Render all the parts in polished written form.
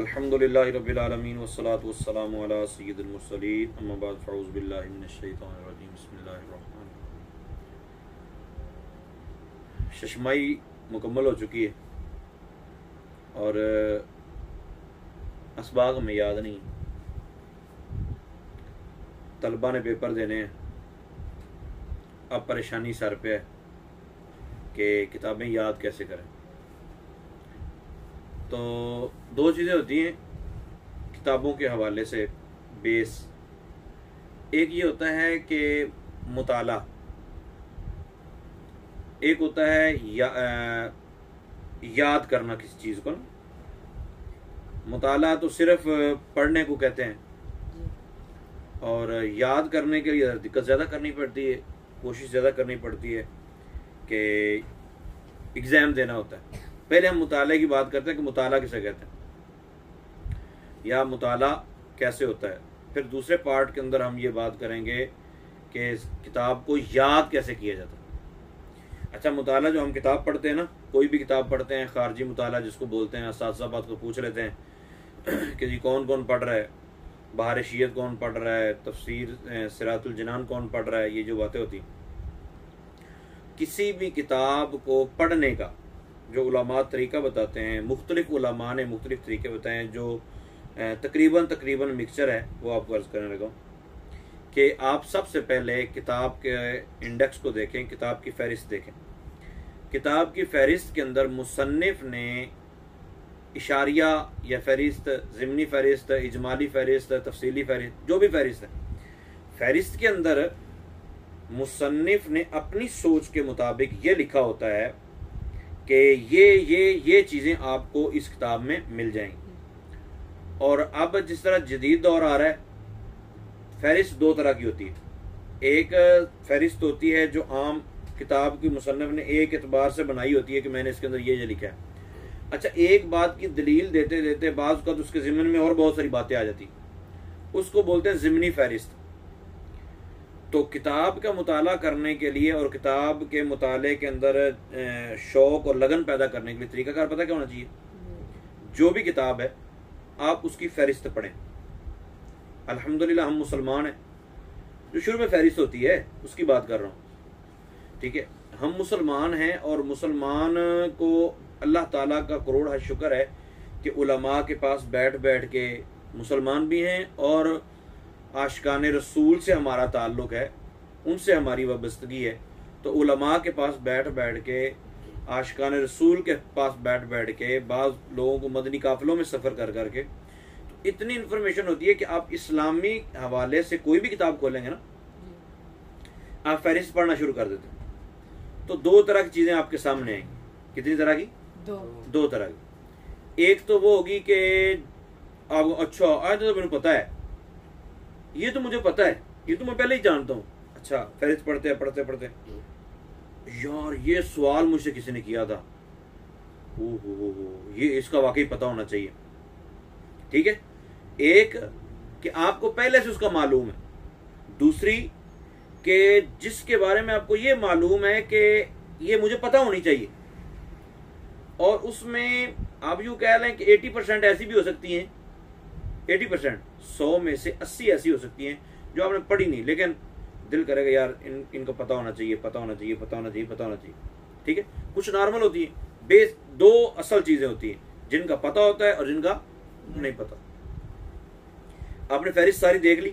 अल्हम्दुलिल्लाहि रब्बिल आलमीन वस्सलातु वस्सलामु अला सय्यिदिल मुरसलीन अम्मा बाद फ़ऊज़ु बिल्लाहि मिनश शैतानिर रजीम बिस्मिल्लाहिर रहमानिर रहीम। शशमाई मुकम्मल हो चुकी है और असबाग में याद नहीं, तलबा ने पेपर देने हैं, अब परेशानी सर पे है कि किताबें याद कैसे करें। तो दो चीज़ें होती हैं किताबों के हवाले से बेस, एक ये होता है कि मुताला, एक होता है याद करना किसी चीज़ को। मुताला तो सिर्फ पढ़ने को कहते हैं और याद करने के लिए दिक्कत ज़्यादा करनी पड़ती है, कोशिश ज़्यादा करनी पड़ती है कि एग्ज़ाम देना होता है। पहले हम मुताले की बात करते हैं कि मुताला किसे कहते हैं या मुताला कैसे होता है, फिर दूसरे पार्ट के अंदर हम ये बात करेंगे कि किताब को याद कैसे किया जाता है। अच्छा, मुताला जो हम किताब पढ़ते हैं ना, कोई भी किताब पढ़ते हैं, खारजी मुताला जिसको बोलते हैं, उस्ताद को पूछ लेते हैं कि जी कौन कौन पढ़ रहा है, बहारशियत कौन पढ़ रहा है, तफसीर सिरातुल जनान कौन पढ़ रहा है, ये जो बातें होती। किसी भी किताब को पढ़ने का जो उलमा तरीका बताते हैं, मुख्तलिफ उलमा ने मुख्तलिफ तरीके बताए हैं, जो तकरीबन मिक्सचर है, वो आपको अर्ज़ करने लगा कि आप सबसे पहले किताब के इंडेक्स को देखें, किताब की फहरिस्त देखें। किताब की फहरिस्त के अंदर मुसन्निफ ने इशारिया या फहरिस्त, ज़िमनी फहरिस्त, इजमाली फहरिस्त, तफसीली फहरिस्त, जो भी फहरिस्त है, फहरिस्त के अंदर मुसन्निफ ने अपनी सोच के मुताबिक ये लिखा होता है कि ये चीज़ें आपको इस किताब में मिल जाएंगी। और अब जिस तरह जदीद दौर आ रहा है, फहरिस्त दो तरह की होती है। एक फहरिस्त होती है जो आम किताब की मुसन्निफ ने एक एतबार से बनाई होती है कि मैंने इसके अंदर ये लिखा है। अच्छा, एक बात की दलील देते देते बाज का तो उसके ज़िमन में और बहुत सारी बातें आ जाती, उसको बोलते हैं ज़िमनी फहरिस्त। तो किताब का मुताला करने के लिए और किताब के मुताले के अंदर शौक़ और लगन पैदा करने के लिए तरीक़ाकार पता क्या होना चाहिए? जो भी किताब है आप उसकी फहरिस्त पढ़ें। अल्हम्दुलिल्लाह हम मुसलमान हैं, जो शुरू में फहरिस्त होती है उसकी बात कर रहा हूँ, ठीक है। हम मुसलमान हैं और मुसलमान को अल्लाह ताला का करोड़ हद शुक्र है कि उलमा के पास बैठ बैठ के मुसलमान भी हैं और आशिकाने रसूल से हमारा ताल्लुक है, उनसे हमारी वाबस्तगी है। तो उलमा के पास बैठ बैठ के, आशिकाने रसूल के पास बैठ बैठ के, बाज़ लोगों को मदनी काफिलों में सफ़र कर कर के तो इतनी इन्फॉर्मेशन होती है कि आप इस्लामी हवाले से कोई भी किताब खोलेंगे ना, आप फहरिस्त पढ़ना शुरू कर देते हैं। तो दो तरह की चीज़ें आपके सामने आएंगी। कितनी तरह की? दो तरह की। एक तो वो होगी कि आपको अच्छा आज तो मैंने पता है, ये तो मुझे पता है, ये तो मैं पहले ही जानता हूँ। अच्छा, फहरिस्त पढ़ते यार ये सवाल मुझसे किसी ने किया था, ओहो ये इसका वाकई पता होना चाहिए, ठीक है। एक कि आपको पहले से उसका मालूम है, दूसरी कि जिसके बारे में आपको ये मालूम है कि ये मुझे पता होनी चाहिए, और उसमें आप यूँ कह लें कि 80% ऐसी भी हो सकती हैं, 80% 100 में से 80 ऐसी हो सकती हैं जो आपने पढ़ी नहीं, लेकिन दिल करेगा यार इनको पता होना चाहिए, ठीक है। कुछ नॉर्मल होती है बेस, दो असल चीज़ें होती हैं जिनका पता होता है और जिनका नहीं पता। आपने फहरिस्त सारी देख ली,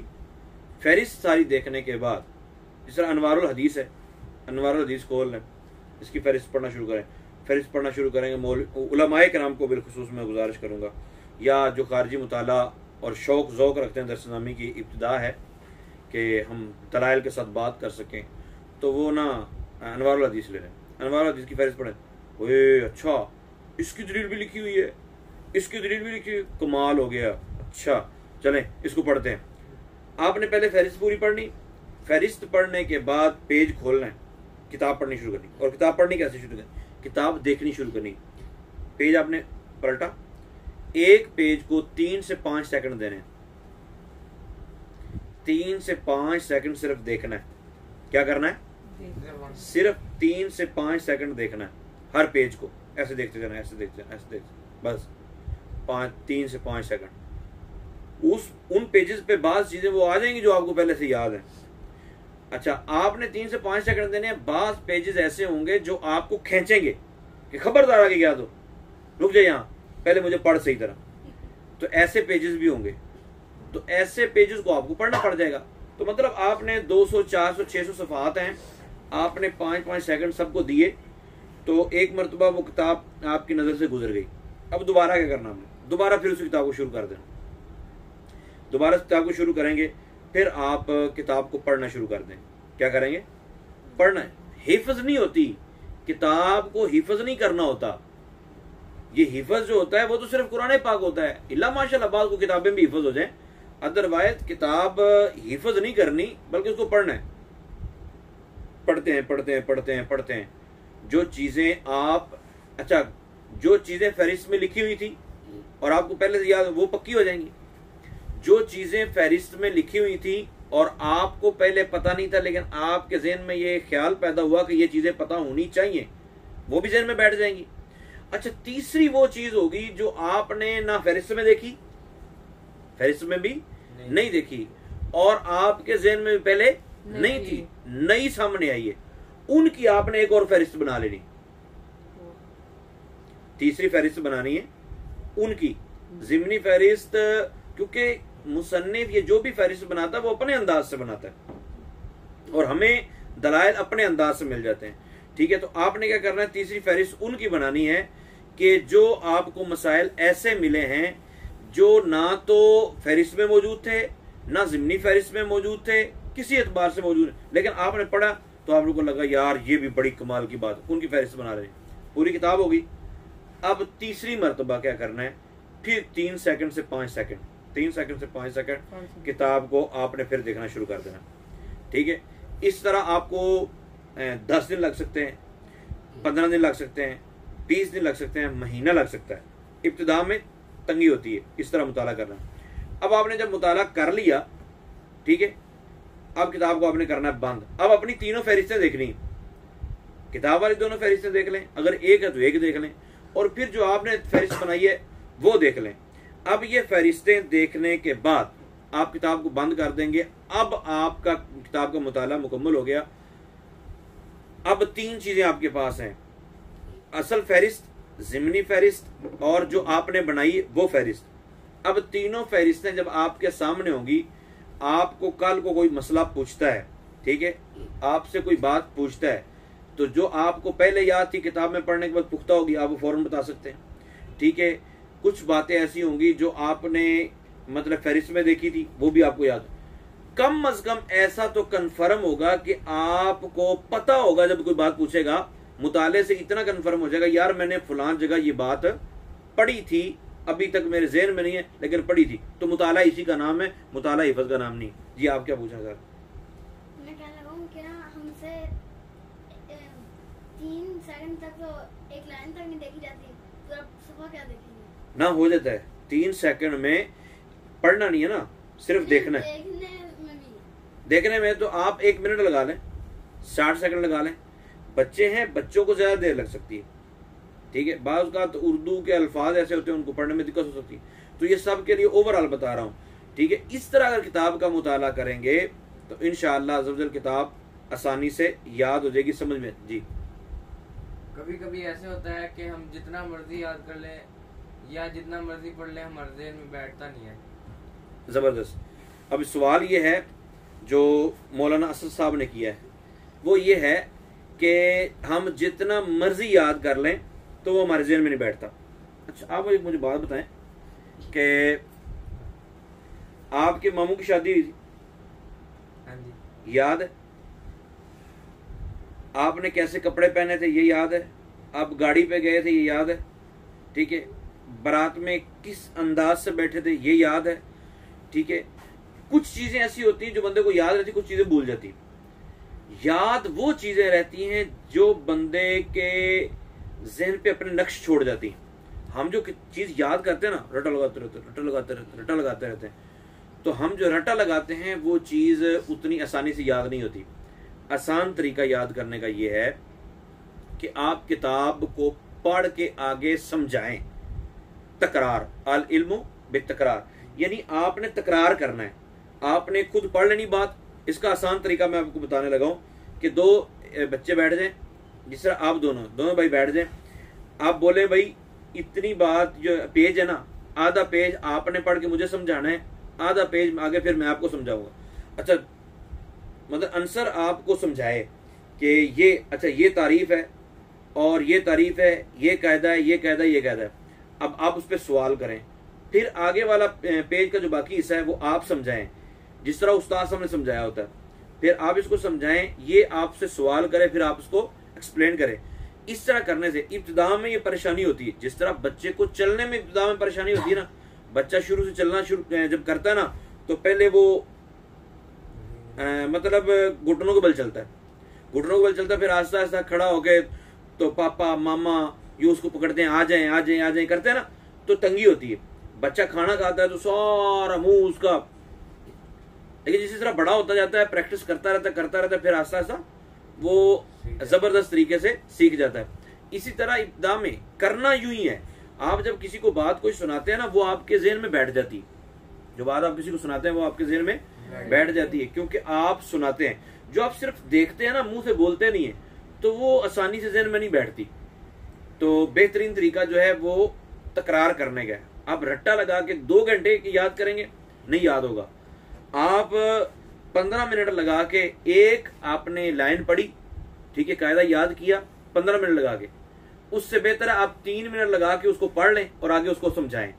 फहरिस्त सारी देखने के बाद जिस तरह अनवारुल हदीस है, अनवारुल हदीस खोल लें, इसकी फहरिस्त पढ़ना शुरू करें। फहरिस्त पढ़ना शुरू करेंगे, उलमाए कराम को बिलखुसूस मैं गुजारिश करूँगा या जो खारजी मुताला और शौक़ ज़ौक़ रखते हैं, दरअसल की इब्तिदा है कि हम दलाइल के साथ बात कर सकें, तो वो ना अनवारुल हदीस ले लें, अनवारुल हदीस की फहरिस्त पढ़ें। ओए अच्छा इसकी दलील भी लिखी हुई है, इसकी दलील भी लिखी हुई, कमाल हो गया, अच्छा चलें इसको पढ़ते हैं। आपने पहले फहरिस्त पूरी पढ़नी, फहरिस्त पढ़ने के बाद पेज खोलना है, किताब पढ़नी शुरू करनी। और किताब पढ़नी कैसे शुरू करनी? किताब देखनी शुरू करनी। पेज आपने पलटा, एक पेज को 3 से 5 सेकंड देने हैं, 3 से 5 सेकंड सिर्फ देखना है। क्या करना है? सिर्फ 3 से 5 सेकंड देखना है हर पेज को, ऐसे देखते जाना, ऐसे देखते जाना, ऐसे देखते, बस 3 से 5 सेकंड उन पेजेस पे बास चीजें वो आ जाएंगी जो आपको पहले से याद है। अच्छा, आपने 3 से 5 सेकंड देने हैं। बास पेजेस ऐसे होंगे जो आपको खींचेंगे कि खबरदार आगे क्या दो, रुक जाए यहाँ, पहले मुझे पढ़ सही तरह। तो ऐसे पेजेस भी होंगे, तो ऐसे पेजेस को आपको पढ़ना पड़ जाएगा। तो मतलब आपने 200, 400, 600 सफात हैं, आपने 5-5 सेकंड सबको दिए, तो एक मरतबा वो किताब आपकी नज़र से गुजर गई। अब दोबारा क्या करना, हमने दोबारा फिर उस किताब को शुरू कर देना। दोबारा उस किताब को शुरू करेंगे, फिर आप किताब को पढ़ना शुरू कर दें। क्या करेंगे? पढ़ना है। हिफ्ज नहीं होती, किताब को हिफ्ज नहीं करना होता। ये हिफज जो होता है वो तो सिर्फ कुरान पाक होता है। इल्ला माशाल्लाह बाद को किताबें भी हिफज हो जाएं, अदरवाइज किताब हिफज नहीं करनी, बल्कि उसको पढ़ना है। पढ़ते हैं, पढ़ते हैं, पढ़ते हैं, पढ़ते हैं। जो चीज़ें आप, अच्छा, जो चीज़ें फहरिस्त में लिखी हुई थी और आपको पहले से याद, वो पक्की हो जाएंगी। जो चीज़ें फहरिस्त में लिखी हुई थी और आपको पहले पता नहीं था, लेकिन आपके जहन में ये ख्याल पैदा हुआ कि ये चीज़ें पता होनी चाहिए, वो भी जहन में बैठ जाएंगी। अच्छा, तीसरी वो चीज होगी जो आपने ना फहरिस्त में देखी, फहरिस्त में भी नहीं देखी, और आपके जहन में भी पहले नहीं थी, नई सामने आई है, उनकी आपने एक और फहरिस्त बना लेनी। तीसरी फहरिस्त बनानी है उनकी, जिमनी फहरिस्त, क्योंकि मुसन्निफ ये जो भी फहरिस्त बनाता है वो अपने अंदाज से बनाता है और हमें दलाइल अपने अंदाज से मिल जाते हैं। ठीक है, तो आपने क्या करना है, तीसरी फहरिस्त उनकी बनानी है कि जो आपको मसाइल ऐसे मिले हैं जो ना तो फहरिस्त में मौजूद थे, ना ज़िमनी फहरिस्त में मौजूद थे, किसी एतबार से मौजूद है, लेकिन आपने पढ़ा तो आप लोगों को लगा यार ये भी बड़ी कमाल की बात, उनकी फहरिस्त बना रहे हैं। पूरी किताब होगी। अब तीसरी मरतबा क्या करना है, फिर 3 सेकंड से 5 सेकंड, 3 सेकंड से 5 सेकंड किताब को आपने फिर देखना शुरू कर देना। ठीक है, इस तरह आपको 10 दिन लग सकते हैं, 15 दिन लग सकते हैं, 20 दिन लग सकते हैं, महीना लग सकता है। इब्तिदा में तंगी होती है, इस तरह मुताला करना। अब आपने जब मुताला कर लिया, ठीक है, अब किताब को आपने करना है बंद। अब अपनी तीनों फहरिस्तें देखनी, किताब वाली दोनों फहरिस्तें देख लें, अगर एक है तो एक देख लें, और फिर जो आपने फहरिस्त बनाई है वो देख लें। अब ये फहरिस्तें देखने के बाद आप किताब को बंद कर देंगे। अब आपका किताब का मुताला मुकम्मल हो गया। अब 3 चीज़ें आपके पास हैं, असल फहरिस्त, ज़िमनी फहरिस्त और जो आपने बनाई वो फहरिस्त। अब तीनों फहरिस्तें जब आपके सामने होंगी, आपको कल को कोई मसला पूछता है, ठीक है, आपसे कोई बात पूछता है, तो जो आपको पहले याद थी किताब में पढ़ने के बाद पुख्ता होगी, आप वो फ़ौरन बता सकते हैं। ठीक है, कुछ बातें ऐसी होंगी जो आपने मतलब फहरिस्त में देखी थी, वो भी आपको याद। कम अज कम ऐसा तो कन्फर्म होगा कि आपको पता होगा, जब कोई बात पूछेगा मुताले से इतना कन्फर्म हो जाएगा यार मैंने फलां जगह ये बात पढ़ी थी, अभी तक मेरे जहन में नहीं है लेकिन पढ़ी थी। तो मुताला इसी का नाम है, मुताला हिफ्ज का नाम नहीं। जी आप क्या पूछना चाहते हैं? मैं कहना चाहूँ कि ना हमसे 3 सेकंड तक तो एक लाइन तक नहीं देखी जाती, तो आप सुबह क्या देखेंगे ना, हो जाता है 3 सेकंड में। पढ़ना नहीं है ना, सिर्फ देखना है। देखने में तो आप 1 मिनट लगा लें, 60 सेकंड लगा लें। बच्चे हैं, बच्चों को ज़्यादा देर लग सकती है। ठीक है, बाज़ का तो उर्दू के अल्फाज ऐसे होते हैं उनको पढ़ने में दिक्कत हो सकती है। तो ये सब के लिए ओवरऑल बता रहा हूँ। ठीक है, इस तरह अगर किताब का मुताला करेंगे तो इंशाअल्लाह अज़्ज़ा वजल किताब आसानी से याद हो जाएगी, समझ में। जी कभी कभी ऐसे होता है कि हम जितना मर्जी याद कर लें या जितना मर्जी पढ़ लें, हमारे जहन में बैठता नहीं है। ज़बरदस्त। अब सवाल ये है जो मौलाना असद साहब ने किया है, वो ये है कि हम जितना मर्जी याद कर लें तो वो हमारे जहन में नहीं बैठता। अच्छा, आप मुझे बात बताएं कि आपके मामू की शादी हुई थी, याद है? आपने कैसे कपड़े पहने थे ये याद है? आप गाड़ी पे गए थे ये याद है? ठीक है, बारात में किस अंदाज से बैठे थे ये याद है? ठीक है, कुछ चीजें ऐसी होती हैं जो बंदे को याद रहती, कुछ चीजें भूल जाती हैं। याद वो चीजें रहती हैं जो बंदे के जहन पे अपने नक्श छोड़ जाती हैं। हम जो चीज याद करते हैं ना, रटा लगाते रहते हैं। तो हम जो रटा लगाते हैं वो चीज उतनी आसानी से याद नहीं होती। आसान तरीका याद करने का ये है कि आप किताब को पढ़ के आगे समझाएं, तकरार, अल इल्मु बितकरार, यानी आपने तकरार करना है। आपने खुद पढ़ लेनी बात। इसका आसान तरीका मैं आपको बताने लगा हूं कि दो बच्चे बैठ जाएं, जिस तरह आप दोनों भाई बैठ जाएं। आप बोले भाई इतनी बात जो पेज है ना, आधा पेज आपने पढ़ के मुझे समझाना है, आधा पेज आगे फिर मैं आपको समझाऊंगा। अच्छा, मतलब आंसर आपको समझाए कि ये अच्छा ये तारीफ है और ये तारीफ है, ये कायदा है, ये कायदा है, ये कायदा है। अब आप उस पर सवाल करें, फिर आगे वाला पेज का जो बाकी हिस्सा है वो आप समझाएं, जिस तरह उस्ताद साहब ने समझाया होता है। फिर आप इसको समझाएं, ये आपसे सवाल करें, फिर आप उसको एक्सप्लेन करें। इस तरह करने से इब्तिदा में ये परेशानी होती है, जिस तरह बच्चे को चलने में इब्तिदा में परेशानी होती है ना, बच्चा शुरू से चलना शुरू जब करता है ना, तो पहले वो मतलब घुटनों के बल चलता है, घुटनों के बल चलता है, फिर आस्ता आस्ता खड़ा होकर तो पापा मामा यूँ उसको पकड़ते हैं, आ जाएं आ जाएं आ जाएं करते हैं ना, तो तंगी होती है। बच्चा खाना खाता है तो सारा मुंह उसका, लेकिन जिस तरह बड़ा होता जाता है, प्रैक्टिस करता रहता है, फिर आस्ता आस्ता वो जबरदस्त तरीके से सीख जाता है। इसी तरह इब्तिदा में करना यूं ही है। आप जब किसी को बात कोई सुनाते हैं ना, वो आपके जहन में बैठ जाती है। जो बात आप किसी को सुनाते हैं वो आपके जहन में बैठ जाती है, क्योंकि आप सुनाते हैं। जो आप सिर्फ देखते हैं ना, मुंह से बोलते नहीं है, तो वो आसानी से जहन में नहीं बैठती। तो बेहतरीन तरीका जो है वो तकरार करने का है। आप रट्टा लगा के 2 घंटे की याद करेंगे, नहीं याद होगा। आप 15 मिनट लगा के एक आपने लाइन पढ़ी, ठीक है, कायदा याद किया 15 मिनट लगा के। उससे बेहतर है आप 3 मिनट लगा के उसको पढ़ लें और आगे उसको समझाएं।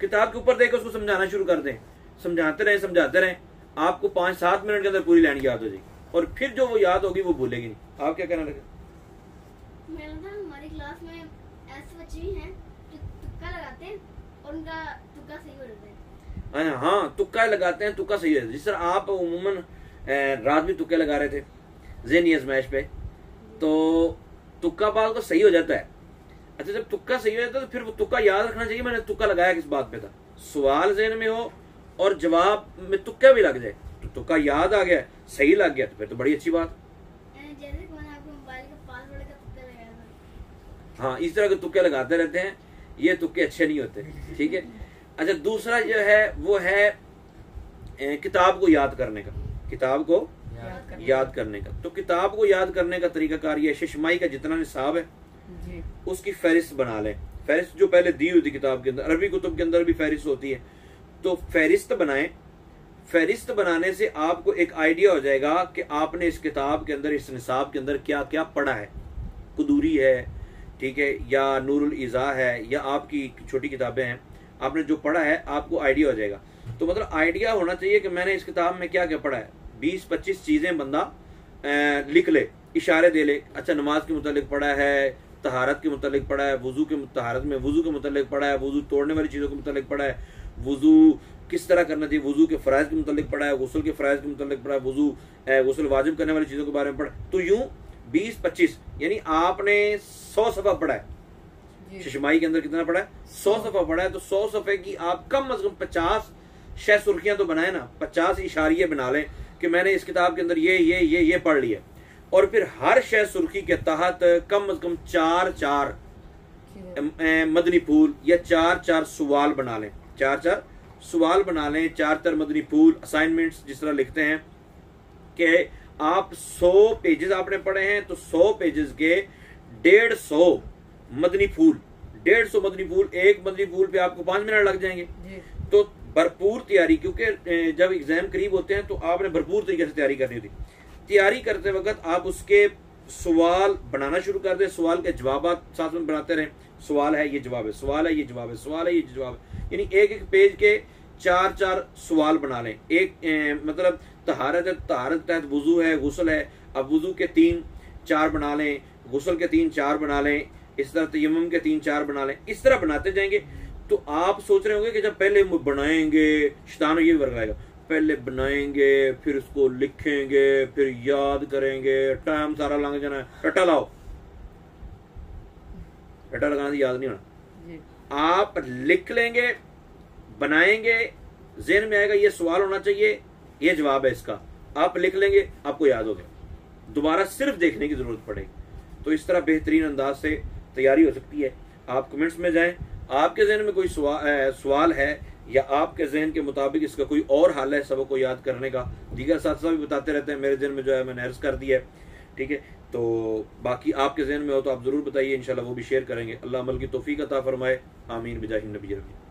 किताब के ऊपर देकर उसको समझाना शुरू कर दें, समझाते रहें। आपको 5-7 मिनट के अंदर पूरी लाइन याद हो जाएगी, और फिर जो वो याद होगी वो भूलेगी नहीं। आप क्या कहना लगे? हमारी क्लास में ऐसे बच्चे भी हैं जो तुक्का लगाते हैं और उनका तुक्का सही हो जाता है। हाँ, तुक्का लगाते हैं, तुक्का सही हो जाता है। जिस तरह आप उमूमन रात में तुक्के लगा रहे थे ज़हनी आज़माइश पे, तो तुक्का बात को सही हो जाता है। अच्छा, जब तुक्का सही हो जाता है तो फिर वो तुक्का याद रखना चाहिए, मैंने तुक्का लगाया किस बात पे था। सवाल जहन में हो और जवाब में तुक्का भी लग जाए, तो तुक्का याद आ गया, सही लग गया, तो फिर तो बड़ी अच्छी बात। हाँ, इस तरह के तुक्के लगाते रहते हैं, ये तुक्के अच्छे नहीं होते, ठीक है। अच्छा, दूसरा जो है वो है किताब को याद करने का, किताब को याद करने का। तो किताब को याद करने का तरीकाकार ये शिशमाई का जितना निसाब है जी, उसकी फहरिस्त बना लें। फहरिस्त जो पहले दी हुई थी किताब के अंदर, अरबी कुतुब के अंदर भी फहरिस्त होती है, तो फहरिस्त बनाएं। फहरिस्त बनाने से आपको एक आइडिया हो जाएगा कि आपने इस किताब के अंदर, इस निसाब के अंदर क्या क्या पढ़ा है। कुदूरी है, ठीक है, या नूरुल इज़ा है, या आपकी छोटी किताबें हैं, आपने जो पढ़ा है आपको आइडिया हो जाएगा। तो मतलब आइडिया होना चाहिए कि मैंने इस किताब में क्या क्या पढ़ा है। 20-25 चीज़ें बंदा लिख ले, इशारे दे ले। अच्छा, नमाज के मुतालिक पढ़ा है, तहारत के मुतालिक पढ़ा है, वज़ू के मुतालिक पढ़ा है, वज़ू तोड़ने वाली चीज़ों के मुतालिक पढ़ा है, वज़ू किस तरह करना चाहिए, वज़ू के फ़राइज़ के मुतालिक पढ़ा है, गुस्ल के फ़राइज़ के मुतालिक पढ़ा है, वज़ू गुस्ल वाजिब करने वाली चीज़ों के बारे में पढ़ा। तो यूँ 20-25, यानी आपने 100 सफ़ा पढ़ा है। शिशमाई के अंदर कितना पढ़ा है? 100 सफ़ा पढ़ा है। तो 100 सफ़े की आप कम अज़ कम 50 सुर्खियाँ तो बनाए ना, 50 इशारे बना लें कि मैंने इस किताब के अंदर ये पढ़ लिया। और फिर हर शय सुर्खी के तहत कम अज कम 4-4 मदनी फूल या 4-4 सवाल बना लें, 4-4 मदनी फूल असाइनमेंट्स जिस तरह लिखते हैं कि आप 100 पेजेस आपने पढ़े हैं, तो 100 पेजेस के 150 मदनी फूल, 150 मदनी फूल, एक मदनी फूल पे आपको 5 मिनट लग जाएंगे। तो भरपूर तैयारी, क्योंकि जब एग्जाम करीब होते हैं तो आपने भरपूर तरीके से तैयारी करनी होती। तैयारी करते वक्त आप उसके सवाल बनाना शुरू कर दें, सवाल के जवाब साथ में बनाते रहें। सवाल है ये जवाब है, सवाल है ये जवाब है, सवाल है ये जवाब है, यानी एक पेज के 4-4 सवाल बना लें। मतलब तहारत है, तहारत के तहत वुजू है, गुस्ल है, अब वुजू के 3-4 बना लें, गुस्ल के 3-4 बना लें, इस तरह तयम्मुम के 3-4 बना लें। इस तरह बनाते जाएंगे। तो आप सोच रहे होंगे कि जब पहले बनाएंगे, शैतान ये भी बरगाएगा, पहले बनाएंगे फिर उसको लिखेंगे फिर याद करेंगे, टाइम सारा लग जाना है। रट्टा लाओ, रट्टा लगाना से याद नहीं होना। आप लिख लेंगे, बनाएंगे, ज़हन में आएगा ये सवाल होना चाहिए, ये जवाब है इसका, आप लिख लेंगे, आपको याद हो गया, दोबारा सिर्फ देखने की जरूरत पड़ेगी। तो इस तरह बेहतरीन अंदाज से तैयारी हो सकती है। आप कमेंट्स में जाएं, आपके जहन में कोई सवाल है या आपके जहन के मुताबिक इसका कोई और हल है सबक को याद करने का, दीगर साथियों भी बताते रहते हैं, मेरे जहन में जो है मैंने अर्ज कर दिया है, ठीक है। तो बाकी आपके जहन में हो तो आप ज़रूर बताइए, इंशाल्लाह वो भी शेयर करेंगे। अल्लाह अमल की तौफीक अता फरमाए, आमीन बिजाहिन नबी रबी।